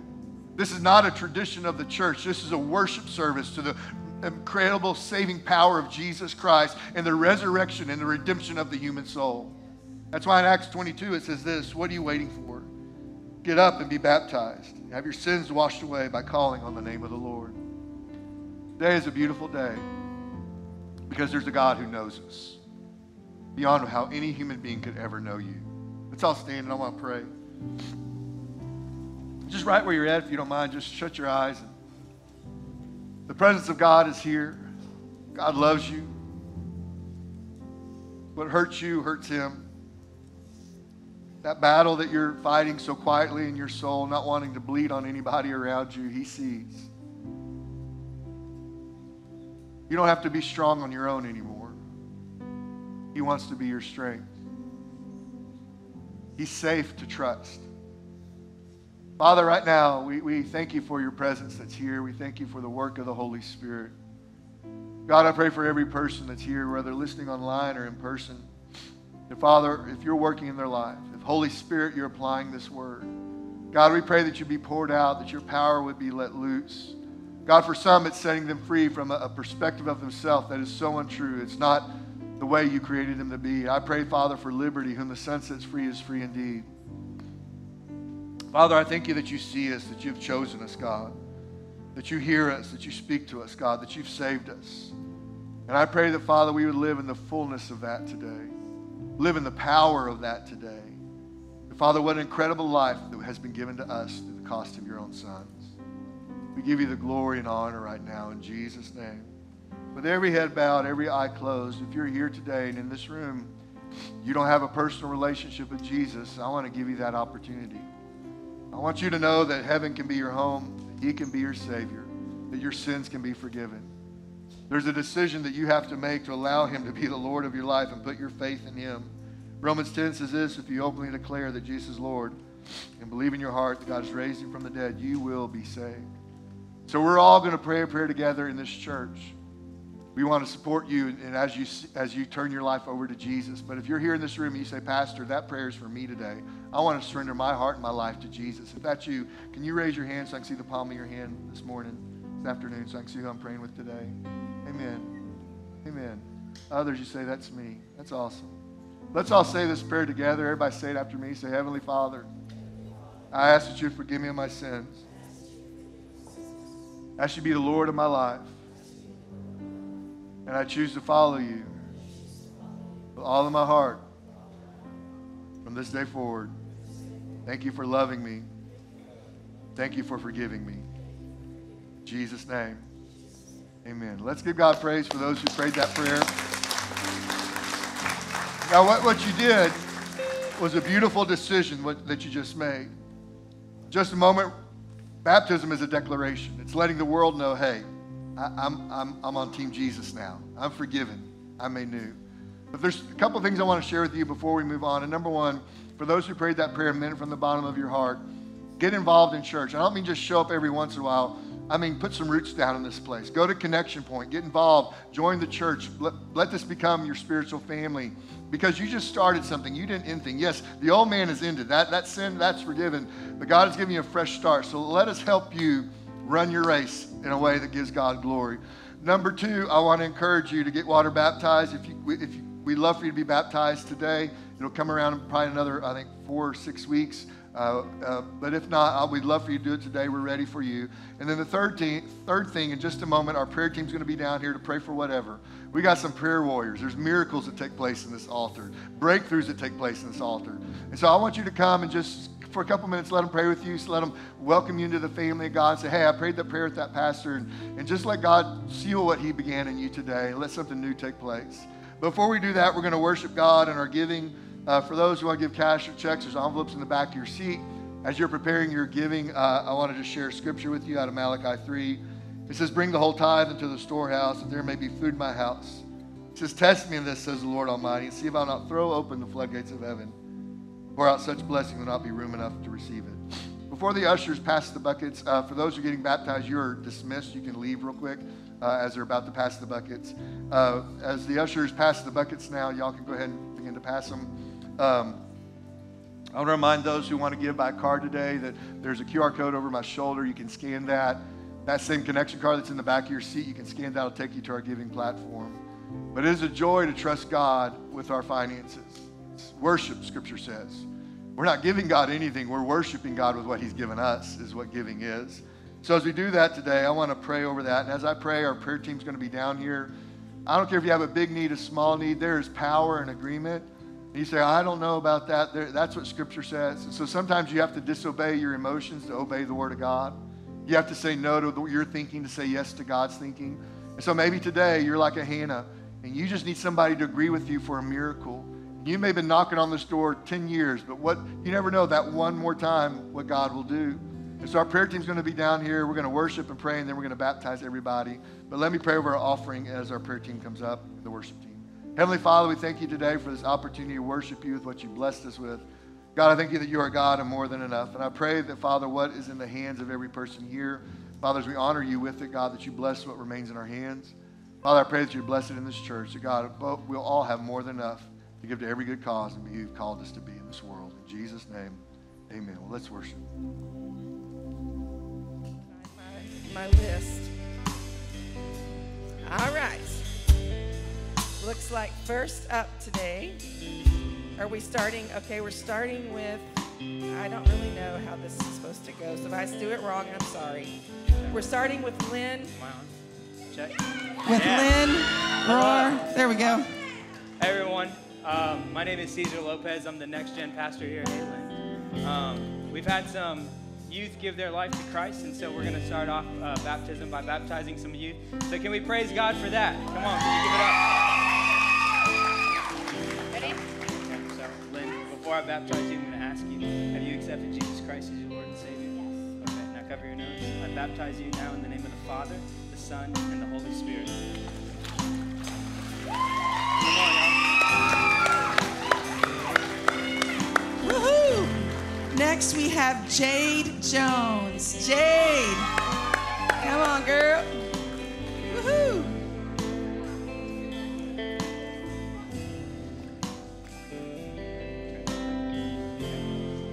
This is not a tradition of the church. This is a worship service to the incredible saving power of Jesus Christ and the resurrection and the redemption of the human soul. That's why in Acts 22 it says this, what are you waiting for? Get up and be baptized. Have your sins washed away by calling on the name of the Lord. Today is a beautiful day because there's a God who knows us. beyond how any human being could ever know you. Let's all stand and I want to pray. Just right where you're at, if you don't mind, just shut your eyes. The presence of God is here. God loves you. What hurts you hurts him. That battle that you're fighting so quietly in your soul, not wanting to bleed on anybody around you, he sees. You don't have to be strong on your own anymore. He wants to be your strength. He's safe to trust. Father, right now, we thank you for your presence that's here. We thank you for the work of the Holy Spirit. God, I pray for every person that's here, whether listening online or in person. And Father, if you're working in their life, if Holy Spirit, you're applying this word. God, we pray that you be poured out, that your power would be let loose. God, for some, it's setting them free from a perspective of themselves that is so untrue. It's not the way you created them to be. I pray, Father, for liberty. Whom the Son sets free is free indeed. Father, I thank you that you see us, that you've chosen us, God, that you hear us, that you speak to us, God, that you've saved us. And I pray that, Father, we would live in the fullness of that today, live in the power of that today. And Father, what an incredible life that has been given to us through the cost of your own sons. We give you the glory and honor right now in Jesus' name. With every head bowed, every eye closed, if you're here today and in this room, you don't have a personal relationship with Jesus, I want to give you that opportunity. I want you to know that heaven can be your home, that he can be your Savior, that your sins can be forgiven. There's a decision that you have to make to allow him to be the Lord of your life and put your faith in him. Romans 10 says this, if you openly declare that Jesus is Lord and believe in your heart that God has raised him from the dead, you will be saved. So we're all going to pray a prayer together in this church. We want to support you and as you turn your life over to Jesus. But if you're here in this room and you say, Pastor, that prayer is for me today. I want to surrender my heart and my life to Jesus. If that's you, can you raise your hand so I can see the palm of your hand this morning, this afternoon, so I can see who I'm praying with today? Amen. Amen. Others, you say, that's me. That's awesome. Let's all say this prayer together. Everybody say it after me. Say, Heavenly Father, I ask that you forgive me of my sins. I should be the Lord of my life. And I choose to follow you with all of my heart from this day forward. Thank you for loving me. Thank you for forgiving me. In Jesus' name, amen. Let's give God praise for those who prayed that prayer. Now, what you did was a beautiful decision that you just made. Just a moment, baptism is a declaration. It's letting the world know, hey, I'm on Team Jesus now. I'm forgiven. I'm made new. But there's a couple of things I want to share with you before we move on. And number one, for those who prayed that prayer, meant it from the bottom of your heart, get involved in church. I don't mean just show up every once in a while. I mean, put some roots down in this place. Go to Connection Point. Get involved. Join the church. Let this become your spiritual family because you just started something. You didn't end thing. Yes, the old man has ended. That sin, that's forgiven. But God has given you a fresh start. So let us help you run your race in a way that gives God glory. Number two, I want to encourage you to get water baptized. We'd love for you to be baptized today. It'll come around in probably another, I think, 4 or 6 weeks. But if not, we'd love for you to do it today. We're ready for you. And then the third thing, in just a moment, our prayer team's going to be down here to pray for whatever. We got some prayer warriors. There's miracles that take place in this altar, breakthroughs that take place in this altar. And so I want you to come and just for a couple minutes, let them pray with you. So let them welcome you into the family of God and say, hey, I prayed that prayer with that pastor. And just let God seal what he began in you today and let something new take place. Before we do that, we're going to worship God in our giving. For those who want to give cash or checks, there's envelopes in the back of your seat. As you're preparing your giving, I want to just share scripture with you out of Malachi 3. It says, bring the whole tithe into the storehouse, that there may be food in my house. It says, test me in this, says the Lord Almighty, and see if I'll not throw open the floodgates of heaven. Pour out such blessing, there'll not be room enough to receive it. Before the ushers pass the buckets, for those who are getting baptized, you're dismissed. You can leave real quick as they're about to pass the buckets. As the ushers pass the buckets now, y'all can go ahead and begin to pass them. I want to remind those who want to give by card today that there's a QR code over my shoulder. You can scan that. That same connection card that's in the back of your seat, you can scan that. It'll take you to our giving platform. But it is a joy to trust God with our finances. It's worship, Scripture says. We're not giving God anything. We're worshiping God with what he's given us is what giving is. So as we do that today, I want to pray over that. And as I pray, our prayer team's going to be down here. I don't care if you have a big need, a small need. There is power in agreement. And you say, I don't know about that. That's what Scripture says. And so sometimes you have to disobey your emotions to obey the Word of God. You have to say no to your thinking to say yes to God's thinking. And so maybe today you're like a Hannah, and you just need somebody to agree with you for a miracle. You may have been knocking on this door 10 years, but you never know that one more time what God will do. And so our prayer team's going to be down here. We're going to worship and pray, and then we're going to baptize everybody. But let me pray over our offering as our prayer team comes up, the worship team. Heavenly Father, we thank you today for this opportunity to worship you with what you blessed us with. God, I thank you that you are God and more than enough. And I pray that, Father, what is in the hands of every person here, Father, as we honor you with it, God, that you bless what remains in our hands. Father, I pray that you're blessed in this church. That God, we'll all have more than enough to give to every good cause and you've called us to be in this world. In Jesus' name, amen. Well, let's worship. My list. All right. Looks like first up today, are we starting? Okay, we're starting with, I don't really know how this is supposed to go, so if I do it wrong, I'm sorry. We're starting with Lynn. Wow. Check. With Lynn. Roar. There we go. Hey, everyone. My name is Cesar Lopez. I'm the Next Gen pastor here at Haveland. We've had some youth give their life to Christ, and so we're going to start off baptism by baptizing some youth. So can we praise God for that? Come on, can you give it up? Ready? Okay, so, Lynn, before I baptize you, I'm going to ask you, have you accepted Jesus Christ as your Lord and Savior? Yes. Okay, now cover your nose. I baptize you now in the name of the Father, the Son, and the Holy Spirit. Come on, y'all. Woohoo! Next we have Jade Jones. Jade, come on, girl. Woohoo!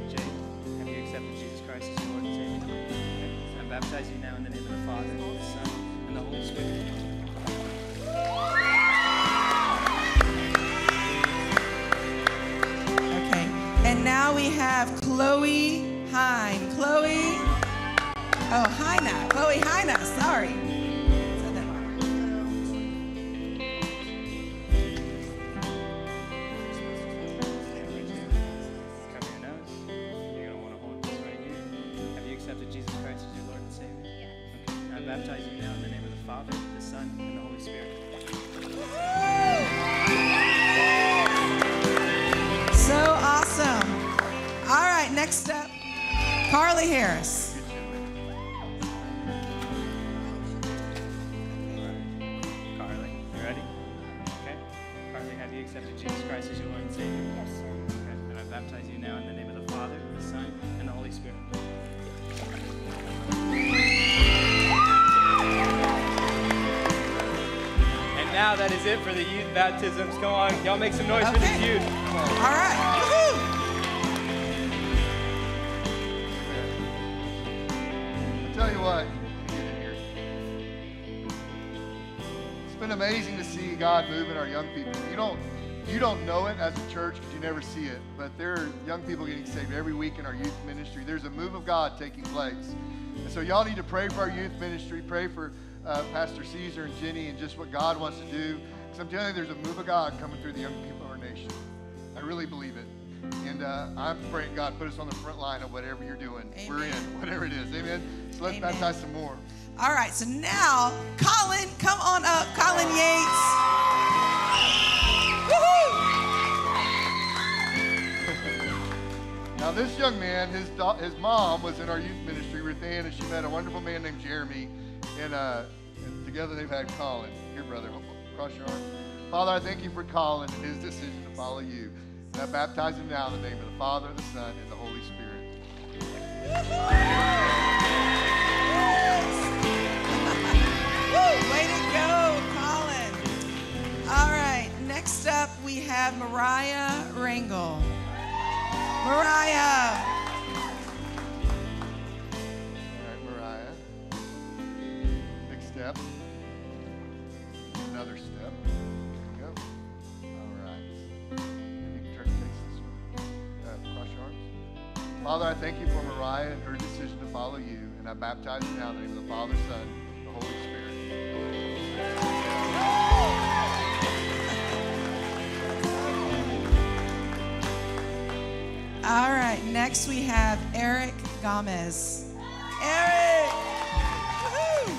Jade, have you accepted Jesus Christ as your Lord and Savior? Okay. I baptize you now in the name of the Father, the Son, and the Holy Spirit. Now we have Chloe Hine. Chloe, oh, Hina. Chloe Hina, sorry. Said that wrong. Cover your nose. You're going to want to hold this right here. Have you accepted Jesus Christ as your Lord and Savior? Yes. Okay. I baptize you now in the name of the Father, the Son, and the Holy Spirit. So awesome. All right, next up, Carly Harris. Carly, you ready? Okay. Carly, have you accepted Jesus Christ as your Lord and Savior? Yes, sir. Okay, and I baptize you now in the name of the Father, the Son, and the Holy Spirit. And now that is it for the youth baptisms. Come on, y'all make some noise for these youth. All right. Tell you what, it's been amazing to see God move in our young people. You don't know it as a church because you never see it, but there are young people getting saved every week in our youth ministry. There's a move of God taking place, and so y'all need to pray for our youth ministry. Pray for Pastor Cesar and Jenny and just what God wants to do. Because I'm telling you, there's a move of God coming through the young people of our nation. I really believe it. And I'm praying, God, put us on the front line of whatever you're doing. Amen. We're in, whatever it is. Amen. So let's baptize some more. All right, so now, Colin, come on up. Colin Yates. Woohoo! Now, this young man, his mom was in our youth ministry with Ann, and she met a wonderful man named Jeremy. And together they've had Colin. Here, brother, cross your arms. Father, I thank you for Colin and his decision to follow you. And I baptize him now in the name of the Father, the Son, and the Holy Spirit. Woo! Way to go, Colin. All right, next up we have Mariah Rangel. Mariah. All right, Mariah. Big step. Another step. Father, I thank you for Mariah and her decision to follow you, and I baptize you now in the name of the Father, Son, and the Holy Spirit. All right, next we have Eric Gomez. Eric! Woo-hoo!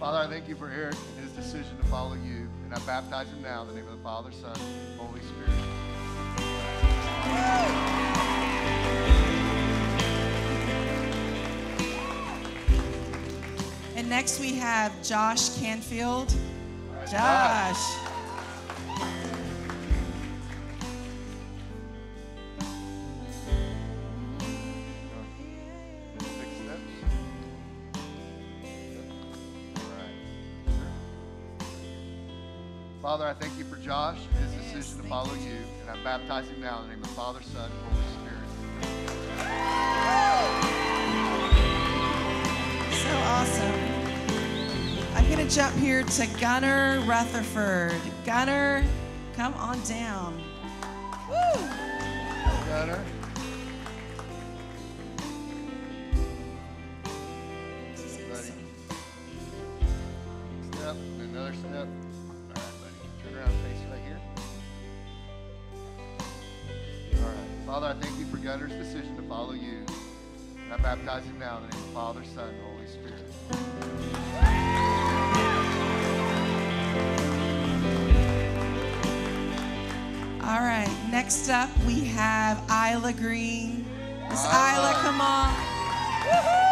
Father, I thank you for Eric and his decision to follow you, and I baptize him now in the name of the Father, Son, and Holy Spirit. And next we have Josh Canfield. Josh. Father, I thank you for Josh and his decision to follow you, and I baptize him now in the name of the Father, Son, and Holy Spirit. So awesome. I'm going to jump here to Gunnar Rutherford. Gunnar, come on down. Woo! Gunnar. Step, another step. Father, I thank you for Gunnar's decision to follow you. And I baptize him now in the name of the Father, Son, and Holy Spirit. All right, next up we have Isla Green. Miss Isla, come on. Woohoo!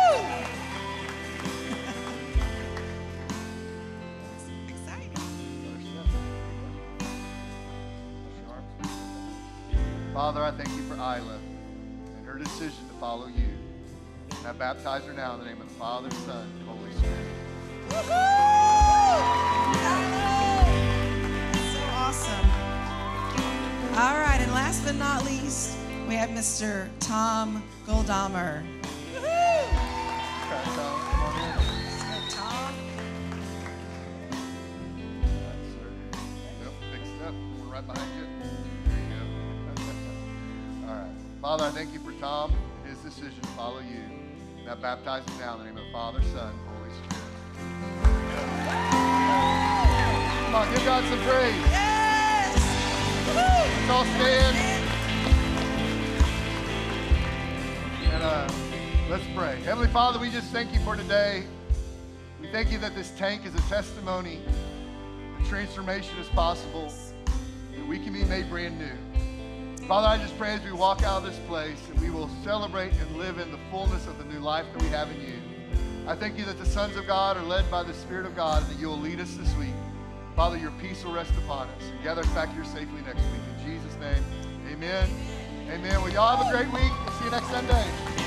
Father, I thank you for Isla and her decision to follow you. And I baptize her now in the name of the Father, Son, and Holy Spirit. Woohoo! That's so awesome. All right, and last but not least, we have Mr. Tom Goldamer. Woohoo! Okay, Tom, come on in. Let's go, Tom. That's right. Nope, fixed up. We're right behind you. Father, I thank you for Tom and his decision to follow you. And I baptize him now in the name of the Father, Son, and Holy Spirit. Come on, give God some praise. Yes! Let's all stand. And let's pray. Heavenly Father, we just thank you for today. We thank you that this tank is a testimony that transformation is possible, that we can be made brand new. Father, I just pray as we walk out of this place that we will celebrate and live in the fullness of the new life that we have in you. I thank you that the sons of God are led by the Spirit of God and that you will lead us this week. Father, your peace will rest upon us. And gather us back here safely next week. In Jesus' name, amen. Amen. Well, y'all have a great week. We'll see you next Sunday.